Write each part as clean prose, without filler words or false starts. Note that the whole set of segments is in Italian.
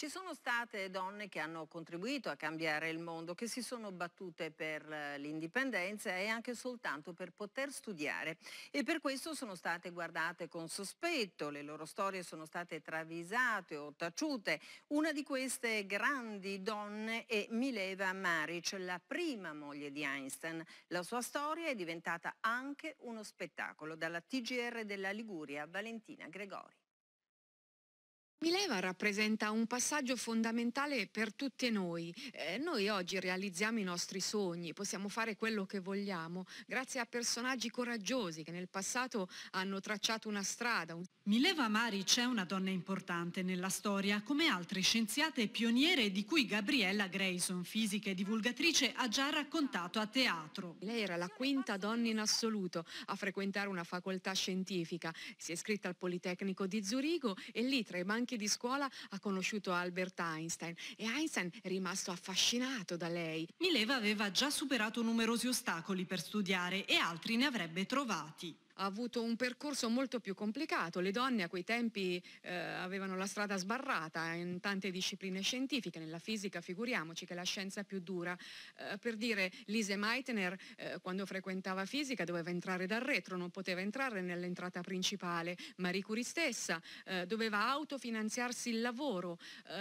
Ci sono state donne che hanno contribuito a cambiare il mondo, che si sono battute per l'indipendenza e anche soltanto per poter studiare, e per questo sono state guardate con sospetto, le loro storie sono state travisate o taciute. Una di queste grandi donne è Mileva Maric, la prima moglie di Einstein. La sua storia è diventata anche uno spettacolo. Dalla TGR della Liguria, Valentina Gregori. Mileva rappresenta un passaggio fondamentale per tutti noi. Noi oggi realizziamo i nostri sogni, possiamo fare quello che vogliamo, grazie a personaggi coraggiosi che nel passato hanno tracciato una strada. Mileva Maric è una donna importante nella storia, come altre scienziate pioniere di cui Gabriella Greison, fisica e divulgatrice, ha già raccontato a teatro. Lei era la quinta donna in assoluto a frequentare una facoltà scientifica, si è iscritta al Politecnico di Zurigo e lì tra i banchi di scuola ha conosciuto Albert Einstein e Einstein è rimasto affascinato da lei. Mileva aveva già superato numerosi ostacoli per studiare e altri ne avrebbe trovati. Ha avuto un percorso molto più complicato, le donne a quei tempi avevano la strada sbarrata in tante discipline scientifiche, nella fisica figuriamoci che è la scienza più dura. Per dire, Lise Meitner quando frequentava fisica doveva entrare dal retro, non poteva entrare nell'entrata principale, Marie Curie stessa doveva autofinanziarsi il lavoro.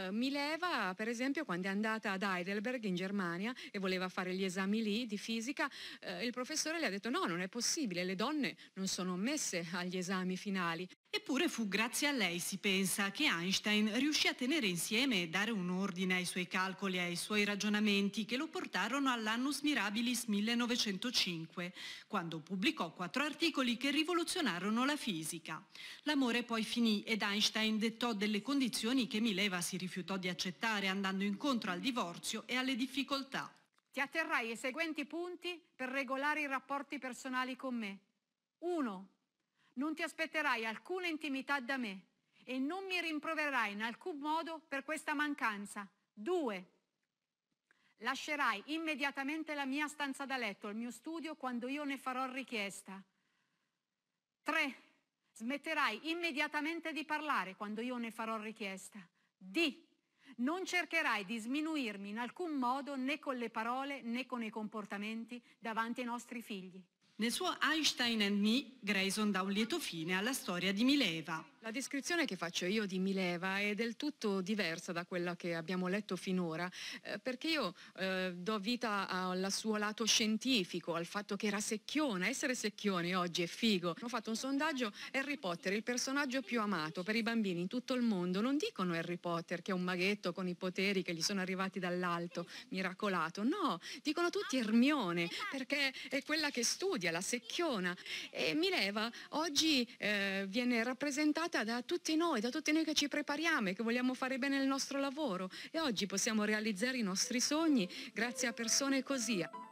Mileva per esempio quando è andata ad Heidelberg in Germania e voleva fare gli esami lì di fisica, il professore le ha detto no, non è possibile, le donne non sono ammesse agli esami finali. Eppure fu grazie a lei, si pensa, che Einstein riuscì a tenere insieme e dare un ordine ai suoi calcoli e ai suoi ragionamenti che lo portarono all'Annus Mirabilis 1905, quando pubblicò 4 articoli che rivoluzionarono la fisica. L'amore poi finì ed Einstein dettò delle condizioni che Mileva si rifiutò di accettare, andando incontro al divorzio e alle difficoltà. Ti atterrai ai seguenti punti per regolare i rapporti personali con me. 1. Non ti aspetterai alcuna intimità da me e non mi rimprovererai in alcun modo per questa mancanza. 2. Lascerai immediatamente la mia stanza da letto, il mio studio, quando io ne farò richiesta. 3. Smetterai immediatamente di parlare quando io ne farò richiesta. D. Non cercherai di sminuirmi in alcun modo né con le parole né con i comportamenti davanti ai nostri figli. Nel suo Einstein and Me, Greison dà un lieto fine alla storia di Mileva. La descrizione che faccio io di Mileva è del tutto diversa da quella che abbiamo letto finora, perché io do vita al suo lato scientifico, al fatto che era secchiona. Essere secchione oggi è figo. Ho fatto un sondaggio, Harry Potter, il personaggio più amato per i bambini in tutto il mondo. Non dicono Harry Potter che è un maghetto con i poteri che gli sono arrivati dall'alto, miracolato. No, dicono tutti Hermione, perché è quella che studia, la secchiona. E Mileva oggi viene rappresentata da tutti noi che ci prepariamo e che vogliamo fare bene il nostro lavoro, e oggi possiamo realizzare i nostri sogni grazie a persone così.